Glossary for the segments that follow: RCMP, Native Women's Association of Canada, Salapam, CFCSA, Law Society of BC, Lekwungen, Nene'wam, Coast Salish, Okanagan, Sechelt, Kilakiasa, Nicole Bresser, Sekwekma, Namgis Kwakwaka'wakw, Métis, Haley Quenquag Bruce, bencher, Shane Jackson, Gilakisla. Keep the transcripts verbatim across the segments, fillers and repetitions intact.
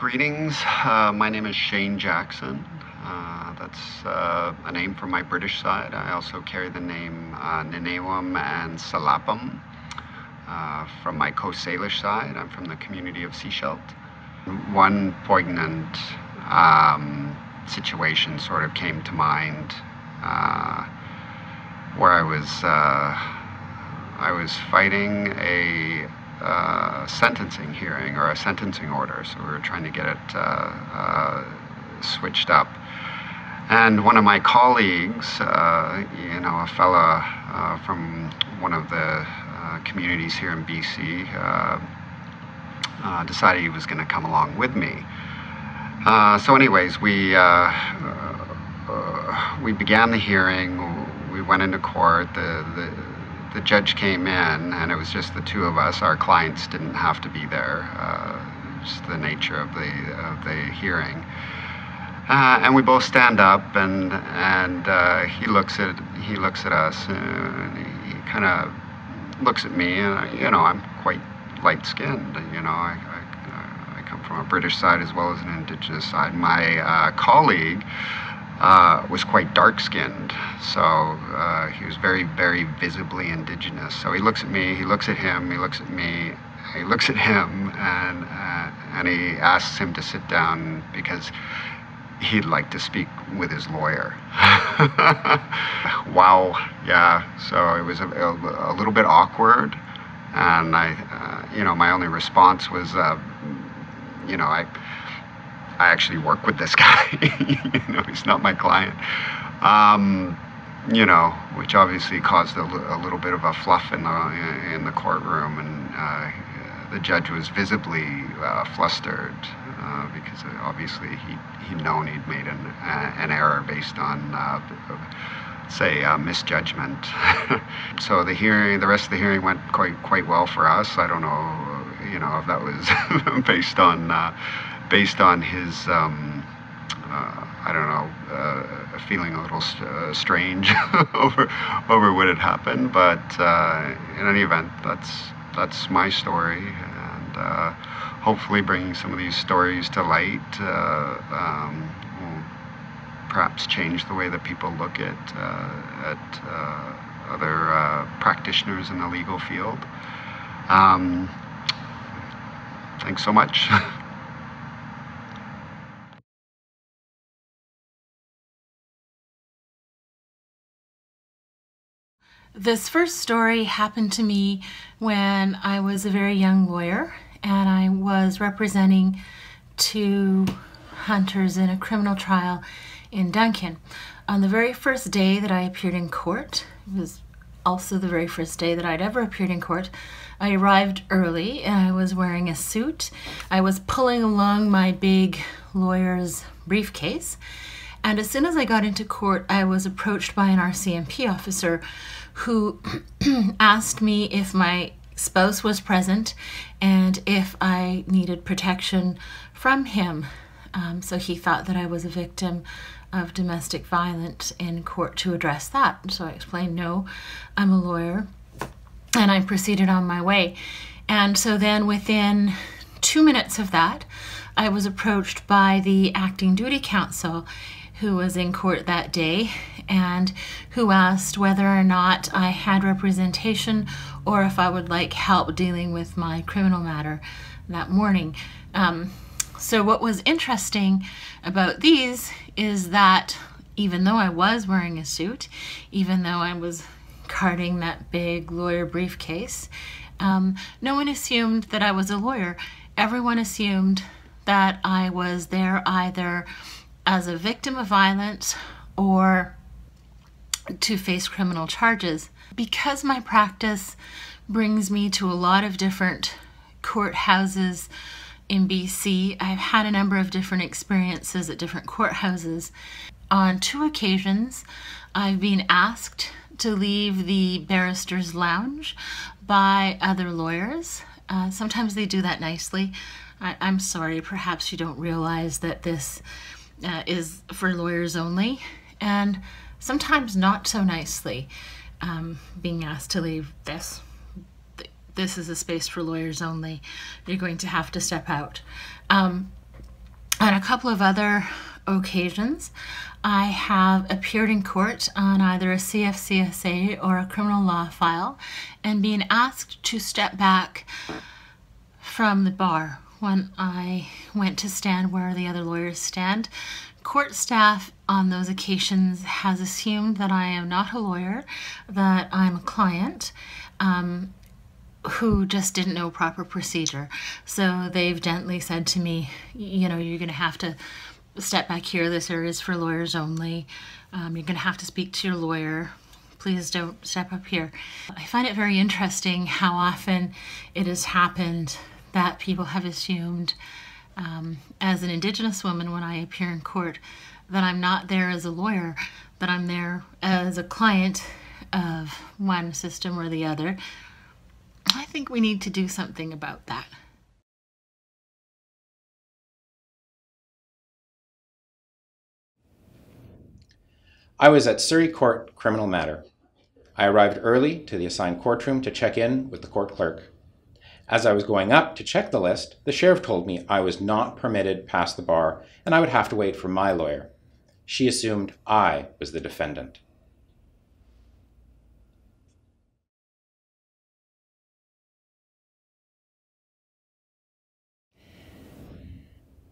Greetings, uh, my name is Shane Jackson. Uh, that's uh, a name from my British side. I also carry the name uh, Nene'wam and Salapam. Uh, from my Coast Salish side, I'm from the community of Sechelt. One poignant um, situation sort of came to mind uh, where I was, uh, I was fighting a Uh, sentencing hearing or a sentencing order, so we were trying to get it uh, uh, switched up. And one of my colleagues, uh, you know, a fella uh, from one of the uh, communities here in B C, uh, uh, decided he was going to come along with me. Uh, so, anyways, we uh, uh, we began the hearing. We went into court. The the The judge came in, and it was just the two of us. Our clients didn't have to be there, uh, just the nature of the of the hearing. Uh, and we both stand up, and and uh, he looks at he looks at us, and he, he kind of looks at me, and you know, I'm quite light-skinned. You know, I, I I come from a British side as well as an Indigenous side. My uh, colleague. Uh, was quite dark-skinned, so uh, he was very, very visibly Indigenous. So he looks at me, he looks at him, he looks at me, he looks at him, and uh, and he asks him to sit down because he'd like to speak with his lawyer. Wow, yeah. So it was a, a, a little bit awkward, and I, uh, you know, my only response was, uh, you know, I. I actually work with this guy. You know, he's not my client. Um, you know, which obviously caused a, l a little bit of a fluff in the in the courtroom, and uh, the judge was visibly uh, flustered uh, because obviously he he'd known he'd made an uh, an error based on, uh, say, uh, misjudgment. So the hearing, the rest of the hearing went quite quite well for us. I don't know, you know, if that was based on. Uh, based on his, um, uh, I don't know, uh, feeling a little st uh, strange over over what had happened. But uh, in any event, that's that's my story, and uh, hopefully bringing some of these stories to light uh, um, will perhaps change the way that people look at, uh, at uh, other uh, practitioners in the legal field. Um, thanks so much. This first story happened to me when I was a very young lawyer, and I was representing two hunters in a criminal trial in Duncan. On the very first day that I appeared in court, it was also the very first day that I'd ever appeared in court, I arrived early and I was wearing a suit. I was pulling along my big lawyer's briefcase, and as soon as I got into court, I was approached by an R C M P officer who asked me if my spouse was present and if I needed protection from him. Um, so he thought that I was a victim of domestic violence in court to address that. So I explained, no, I'm a lawyer, and I proceeded on my way. And so then within two minutes of that, I was approached by the acting duty counsel who was in court that day and who asked whether or not I had representation or if I would like help dealing with my criminal matter that morning. Um, so what was interesting about these is that even though I was wearing a suit, even though I was carting that big lawyer briefcase, um, no one assumed that I was a lawyer. Everyone assumed that I was there either as a victim of violence or to face criminal charges. Because my practice brings me to a lot of different courthouses in B C, I've had a number of different experiences at different courthouses. On two occasions, I've been asked to leave the barrister's lounge by other lawyers. Uh, sometimes they do that nicely. I, I'm sorry, perhaps you don't realize that this Uh, is for lawyers only, and sometimes not so nicely, um, being asked to leave this. This is a space for lawyers only. You're going to have to step out. Um, On a couple of other occasions, I have appeared in court on either a C F C S A or a criminal law file and been asked to step back from the bar when I went to stand where the other lawyers stand. Court staff on those occasions has assumed that I am not a lawyer, that I'm a client um, who just didn't know proper procedure. So they've gently said to me, you know, you're going to have to step back here. This area is for lawyers only. Um, you're going to have to speak to your lawyer. Please don't step up here. I find it very interesting how often it has happened that people have assumed Um, as an Indigenous woman, when I appear in court, that I'm not there as a lawyer, that I'm there as a client of one system or the other. I think we need to do something about that. I was at Surrey Court criminal matter. I arrived early to the assigned courtroom to check in with the court clerk. As I was going up to check the list, the sheriff told me I was not permitted past the bar and I would have to wait for my lawyer. She assumed I was the defendant.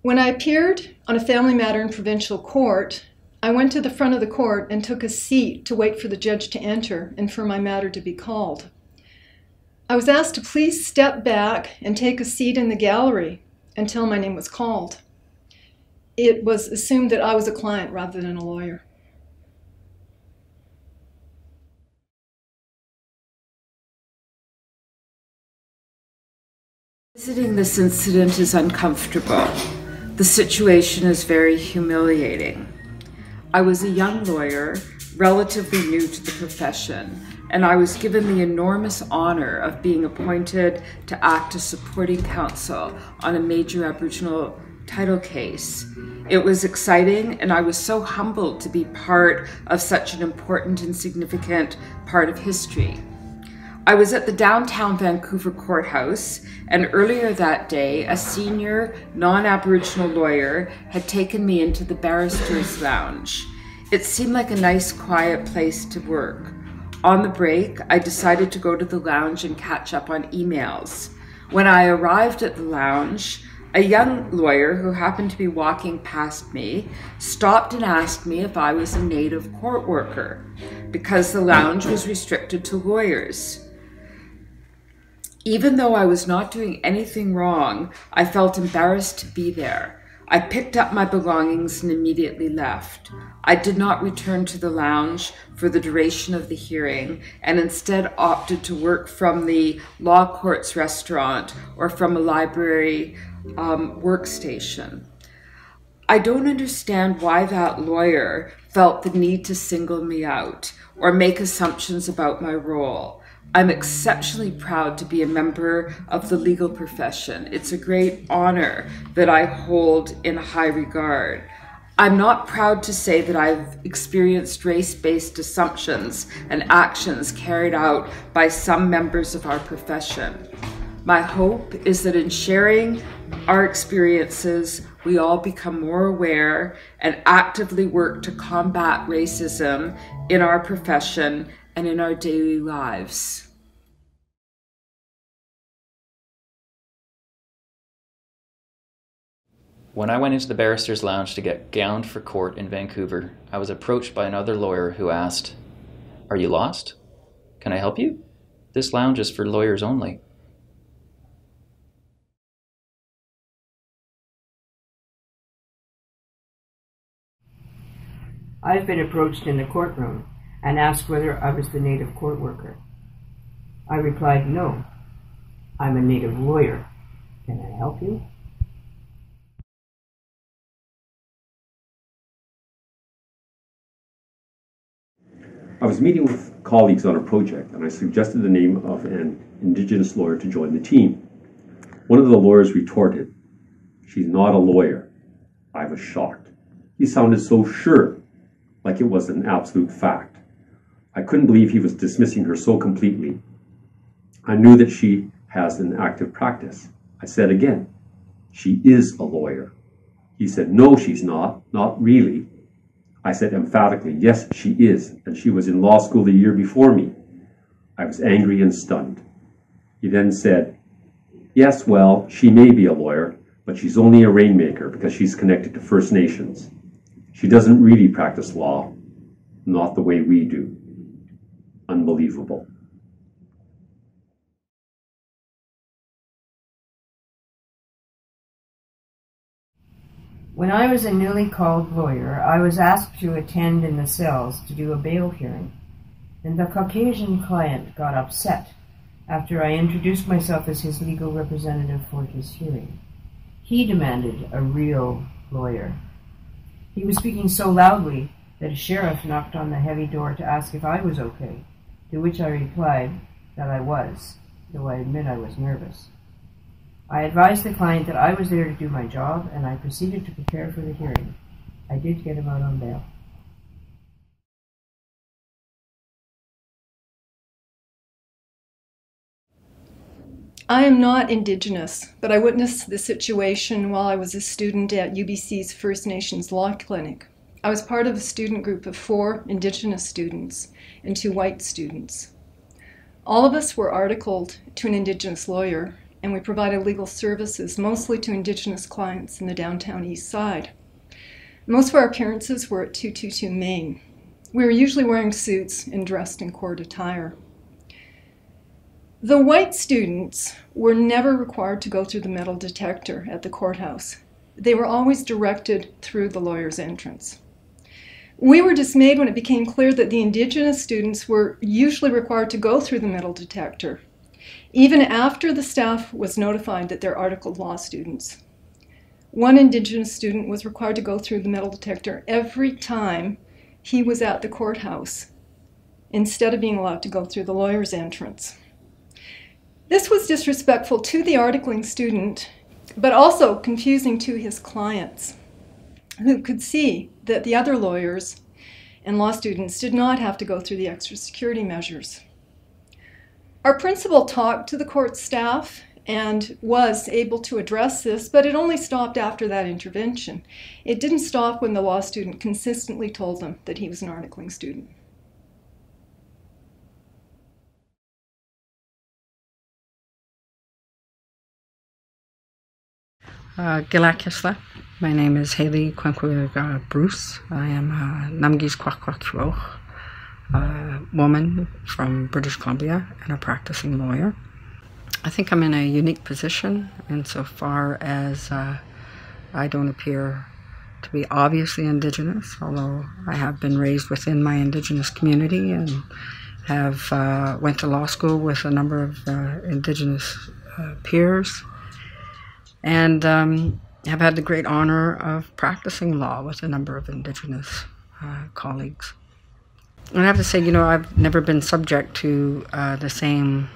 When I appeared on a family matter in provincial court, I went to the front of the court and took a seat to wait for the judge to enter and for my matter to be called. I was asked to please step back and take a seat in the gallery until my name was called. It was assumed that I was a client rather than a lawyer. Visiting this incident is uncomfortable. The situation is very humiliating. I was a young lawyer, relatively new to the profession, and I was given the enormous honor of being appointed to act as supporting counsel on a major Aboriginal title case. It was exciting, and I was so humbled to be part of such an important and significant part of history. I was at the downtown Vancouver courthouse, and earlier that day, a senior non-Aboriginal lawyer had taken me into the barrister's lounge. It seemed like a nice, quiet place to work. On the break, I decided to go to the lounge and catch up on emails. When I arrived at the lounge, a young lawyer who happened to be walking past me stopped and asked me if I was a Native court worker, because the lounge was restricted to lawyers. Even though I was not doing anything wrong, I felt embarrassed to be there. I picked up my belongings and immediately left. I did not return to the lounge for the duration of the hearing, and instead opted to work from the law court's restaurant or from a library um, workstation. I don't understand why that lawyer felt the need to single me out or make assumptions about my role. I'm exceptionally proud to be a member of the legal profession. It's a great honor that I hold in high regard. I'm not proud to say that I've experienced race-based assumptions and actions carried out by some members of our profession. My hope is that in sharing our experiences, we all become more aware and actively work to combat racism in our profession and in our daily lives. When I went into the barrister's lounge to get gowned for court in Vancouver, I was approached by another lawyer who asked, "Are you lost? Can I help you? This lounge is for lawyers only." I've been approached in the courtroom and asked whether I was the Native court worker. I replied, "No, I'm a Native lawyer. Can I help you?" I was meeting with colleagues on a project, and I suggested the name of an Indigenous lawyer to join the team. One of the lawyers retorted, "She's not a lawyer." I was shocked. He sounded so sure, like it was an absolute fact. I couldn't believe he was dismissing her so completely. I knew that she has an active practice. I said again, "She is a lawyer." He said, no, she's not, not really. I said emphatically, yes, she is, and she was in law school the year before me. I was angry and stunned. He then said, yes, well, she may be a lawyer, but she's only a rainmaker because she's connected to First Nations. She doesn't really practice law, not the way we do. Unbelievable. When I was a newly called lawyer, I was asked to attend in the cells to do a bail hearing, and the Caucasian client got upset after I introduced myself as his legal representative for his hearing. He demanded a real lawyer. He was speaking so loudly that a sheriff knocked on the heavy door to ask if I was okay, to which I replied that I was, though I admit I was nervous. I advised the client that I was there to do my job, and I proceeded to prepare for the hearing. I did get him out on bail. I am not Indigenous, but I witnessed the situation while I was a student at U B C's First Nations Law Clinic. I was part of a student group of four Indigenous students and two white students. All of us were articled to an Indigenous lawyer, and we provided legal services mostly to Indigenous clients in the downtown east side. Most of our appearances were at two twenty-two Main. We were usually wearing suits and dressed in court attire. The white students were never required to go through the metal detector at the courthouse. They were always directed through the lawyer's entrance. We were dismayed when it became clear that the Indigenous students were usually required to go through the metal detector, even after the staff was notified that they're articled law students. One Indigenous student was required to go through the metal detector every time he was at the courthouse, instead of being allowed to go through the lawyer's entrance. This was disrespectful to the articling student, but also confusing to his clients, who could see that the other lawyers and law students did not have to go through the extra security measures. Our principal talked to the court staff and was able to address this, but it only stopped after that intervention. It didn't stop when the law student consistently told them that he was an articling student. Uh, Gilakisla. My name is Haley Quenquag Bruce. I am uh, Namgis Kwakwaka'wakw. A woman from British Columbia and a practicing lawyer. I think I'm in a unique position insofar as uh, I don't appear to be obviously Indigenous, although I have been raised within my Indigenous community and have uh, went to law school with a number of uh, Indigenous uh, peers, and um, have had the great honor of practicing law with a number of Indigenous uh, colleagues. And I have to say, you know, I've never been subject to uh, the same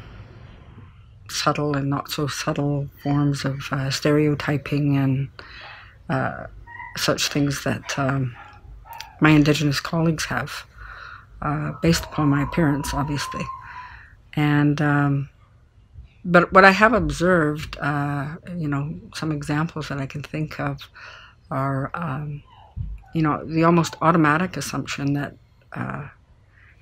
subtle and not so subtle forms of uh, stereotyping and uh, such things that um, my Indigenous colleagues have, uh, based upon my appearance, obviously. And um, but what I have observed, uh, you know, some examples that I can think of are, um, you know, the almost automatic assumption that Uh,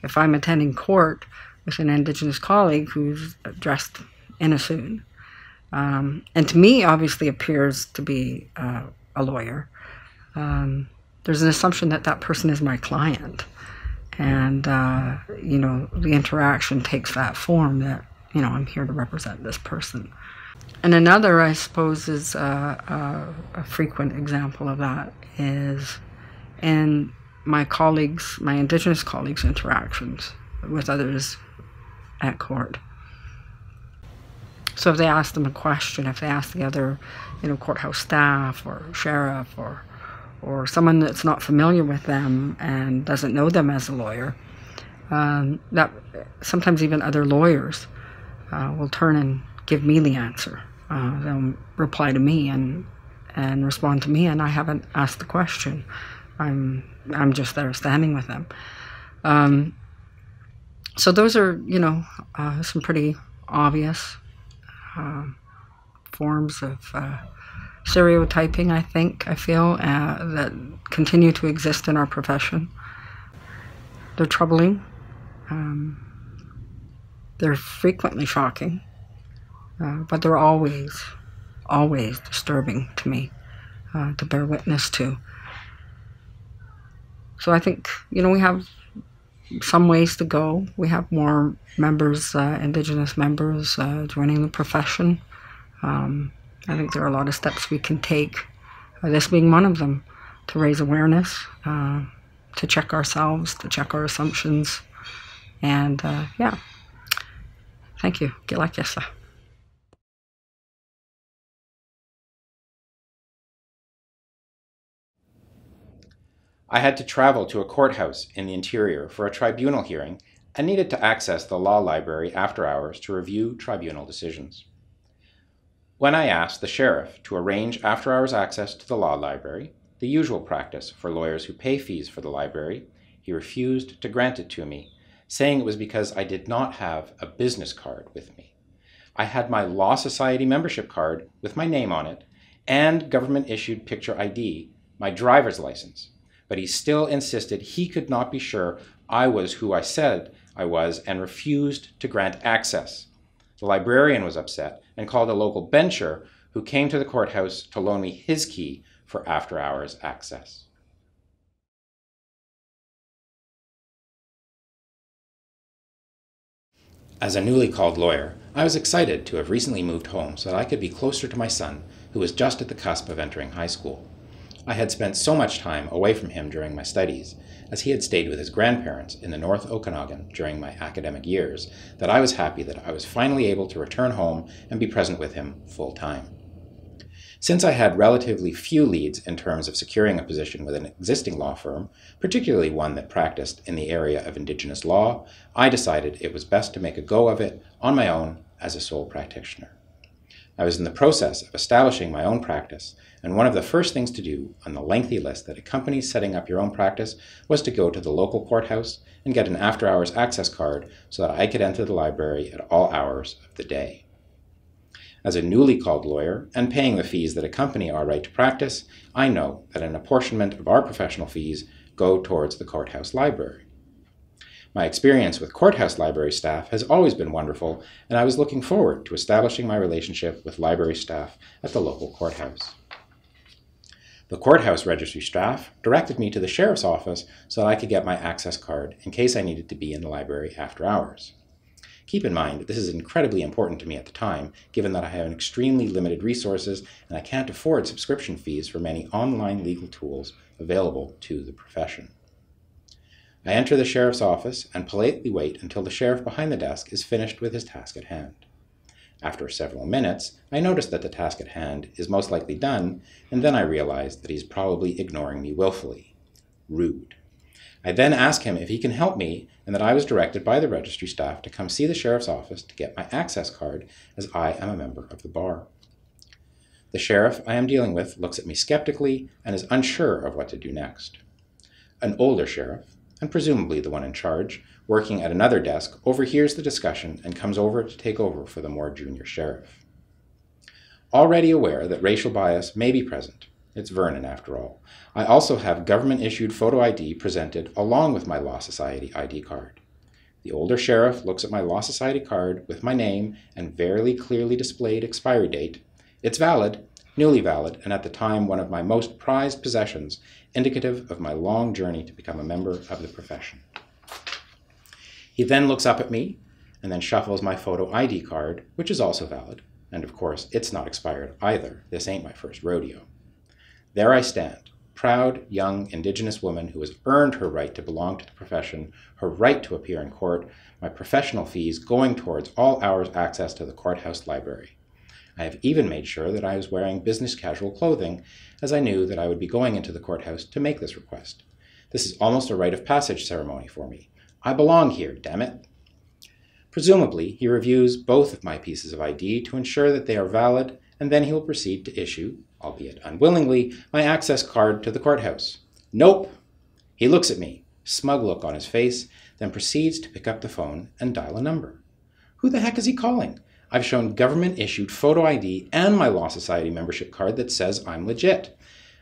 if I'm attending court with an Indigenous colleague who's dressed in a suit, um, and to me obviously appears to be uh, a lawyer, um, there's an assumption that that person is my client. And, uh, you know, the interaction takes that form that, you know, I'm here to represent this person. And another, I suppose, is uh, a, a frequent example of that is in my colleagues, my Indigenous colleagues' interactions with others at court. So if they ask them a question, if they ask the other, you know, courthouse staff or sheriff or, or someone that's not familiar with them and doesn't know them as a lawyer, um, that sometimes even other lawyers uh, will turn and give me the answer. Uh, they'll reply to me and, and respond to me, and I haven't asked the question. I'm I'm just there standing with them. Um, so those are, you know, uh, some pretty obvious uh, forms of uh, stereotyping, I think, I feel, uh, that continue to exist in our profession. They're troubling. Um, they're frequently shocking, uh, but they're always, always disturbing to me uh, to bear witness to. So I think, you know, we have some ways to go. We have more members, uh, Indigenous members, uh, joining the profession. Um, I think there are a lot of steps we can take, uh, this being one of them, to raise awareness, uh, to check ourselves, to check our assumptions, and uh, yeah. Thank you. Kilakiasa. I had to travel to a courthouse in the interior for a tribunal hearing and needed to access the law library after hours to review tribunal decisions. When I asked the sheriff to arrange after hours access to the law library, the usual practice for lawyers who pay fees for the library, he refused to grant it to me, saying it was because I did not have a business card with me. I had my Law Society membership card with my name on it and government-issued picture I D, my driver's license. But he still insisted he could not be sure I was who I said I was and refused to grant access. The librarian was upset and called a local bencher who came to the courthouse to loan me his key for after-hours access. As a newly called lawyer, I was excited to have recently moved home so that I could be closer to my son, who was just at the cusp of entering high school. I had spent so much time away from him during my studies, as he had stayed with his grandparents in the North Okanagan during my academic years, that I was happy that I was finally able to return home and be present with him full time. Since I had relatively few leads in terms of securing a position with an existing law firm, particularly one that practiced in the area of Indigenous law, I decided it was best to make a go of it on my own as a sole practitioner. I was in the process of establishing my own practice, and one of the first things to do on the lengthy list that accompanies setting up your own practice was to go to the local courthouse and get an after-hours access card so that I could enter the library at all hours of the day. As a newly called lawyer, and paying the fees that accompany our right to practice, I know that an apportionment of our professional fees go towards the courthouse library. My experience with courthouse library staff has always been wonderful, and I was looking forward to establishing my relationship with library staff at the local courthouse. The courthouse registry staff directed me to the sheriff's office so that I could get my access card in case I needed to be in the library after hours. Keep in mind that this is incredibly important to me at the time, given that I have extremely limited resources and I can't afford subscription fees for many online legal tools available to the profession. I enter the sheriff's office and politely wait until the sheriff behind the desk is finished with his task at hand. After several minutes, I notice that the task at hand is most likely done, and then I realize that he's probably ignoring me willfully. Rude. I then ask him if he can help me, and that I was directed by the registry staff to come see the sheriff's office to get my access card, as I am a member of the bar. The sheriff I am dealing with looks at me skeptically and is unsure of what to do next. An older sheriff, and presumably the one in charge, working at another desk, overhears the discussion and comes over to take over for the more junior sheriff. Already aware that racial bias may be present, it's Vernon after all, I also have government-issued photo I D presented along with my Law Society I D card. The older sheriff looks at my Law Society card with my name and very clearly displayed expiry date. It's valid, newly valid, and at the time one of my most prized possessions, indicative of my long journey to become a member of the profession. He then looks up at me and then shuffles my photo I D card, which is also valid, and of course it's not expired either. This ain't my first rodeo. There I stand, proud, young, Indigenous woman who has earned her right to belong to the profession, her right to appear in court, my professional fees going towards all hours access to the courthouse library. I have even made sure that I was wearing business casual clothing, as I knew that I would be going into the courthouse to make this request. This is almost a rite of passage ceremony for me. I belong here, damn it. Presumably, he reviews both of my pieces of I D to ensure that they are valid, and then he will proceed to issue, albeit unwillingly, my access card to the courthouse. Nope. He looks at me, smug look on his face, then proceeds to pick up the phone and dial a number. Who the heck is he calling? I've shown government-issued photo I D and my Law Society membership card that says I'm legit,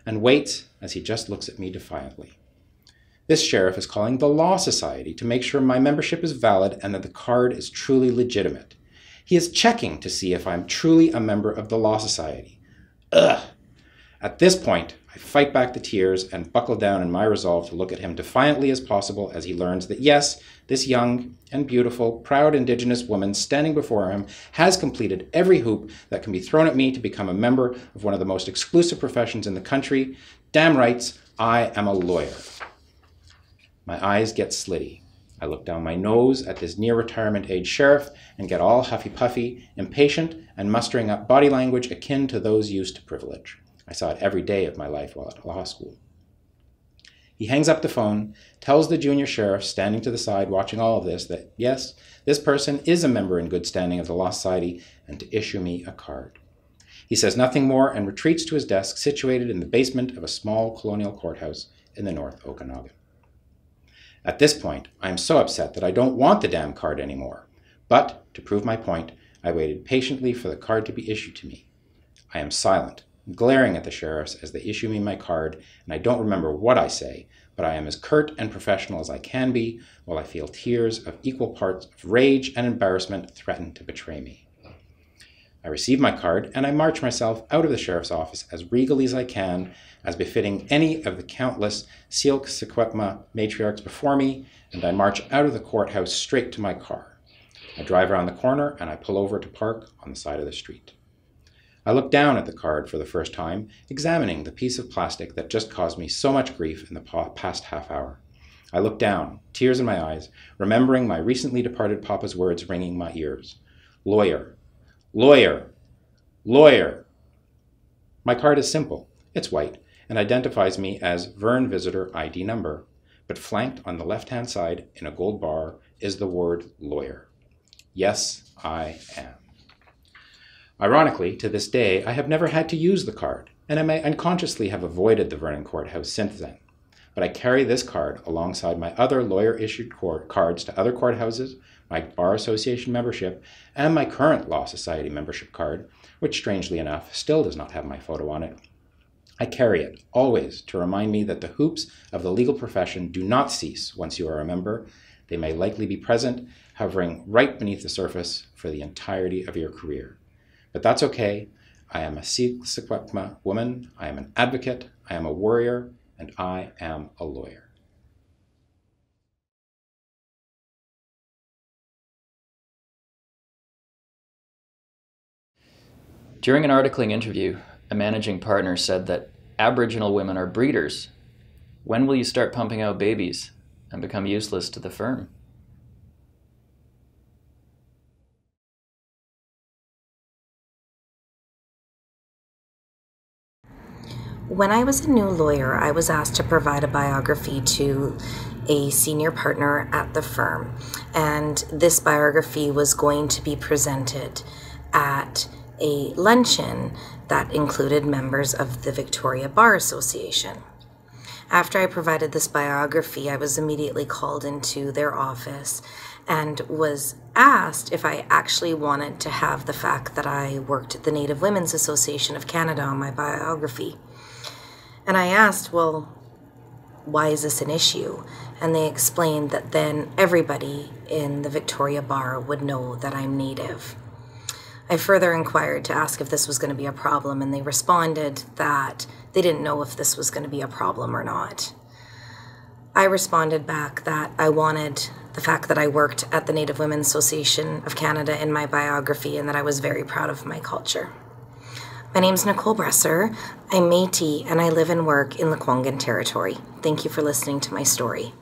and waits as he just looks at me defiantly. This sheriff is calling the Law Society to make sure my membership is valid and that the card is truly legitimate. He is checking to see if I'm truly a member of the Law Society. Ugh! At this point, I fight back the tears and buckle down in my resolve to look at him defiantly as possible as he learns that yes, this young and beautiful, proud Indigenous woman standing before him has completed every hoop that can be thrown at me to become a member of one of the most exclusive professions in the country. Damn rights, I am a lawyer. My eyes get slitty. I look down my nose at this near-retirement age sheriff and get all huffy-puffy, impatient, and mustering up body language akin to those used to privilege. I saw it every day of my life while at law school. He hangs up the phone, tells the junior sheriff standing to the side watching all of this that, yes, this person is a member in good standing of the Law Society and to issue me a card. He says nothing more and retreats to his desk situated in the basement of a small colonial courthouse in the North Okanagan. At this point, I am so upset that I don't want the damn card anymore. But, to prove my point, I waited patiently for the card to be issued to me. I am silent, glaring at the sheriffs as they issue me my card, and I don't remember what I say, but I am as curt and professional as I can be, while I feel tears of equal parts of rage and embarrassment threaten to betray me. I receive my card, and I march myself out of the sheriff's office as regally as I can, as befitting any of the countless Silk Sekwekma matriarchs before me, and I march out of the courthouse straight to my car. I drive around the corner, and I pull over to park on the side of the street. I look down at the card for the first time, examining the piece of plastic that just caused me so much grief in the past half hour. I look down, tears in my eyes, remembering my recently departed Papa's words ringing my ears. Lawyer. Lawyer. Lawyer. My card is simple. It's white and identifies me as Vern Visitor I D number, but flanked on the left-hand side in a gold bar is the word lawyer. Yes, I am. Ironically, to this day, I have never had to use the card, and I may unconsciously have avoided the Vernon courthouse since then. But I carry this card alongside my other lawyer-issued cards to other courthouses, my Bar Association membership, and my current Law Society membership card, which strangely enough still does not have my photo on it. I carry it, always, to remind me that the hoops of the legal profession do not cease once you are a member. They may likely be present, hovering right beneath the surface for the entirety of your career. But that's okay. I am a Sekwekma woman, I am an advocate, I am a warrior, and I am a lawyer. During an articling interview, a managing partner said that Aboriginal women are breeders. When will you start pumping out babies and become useless to the firm? When I was a new lawyer, I was asked to provide a biography to a senior partner at the firm, and this biography was going to be presented at a luncheon that included members of the Victoria Bar Association. After I provided this biography, I was immediately called into their office and was asked if I actually wanted to have the fact that I worked at the Native Women's Association of Canada on my biography. And I asked, well, why is this an issue? And they explained that then everybody in the Victoria Bar would know that I'm Native. I further inquired to ask if this was going to be a problem, and they responded that they didn't know if this was going to be a problem or not. I responded back that I wanted the fact that I worked at the Native Women's Association of Canada in my biography and that I was very proud of my culture. My name's Nicole Bresser, I'm Métis, and I live and work in Lekwungen territory. Thank you for listening to my story.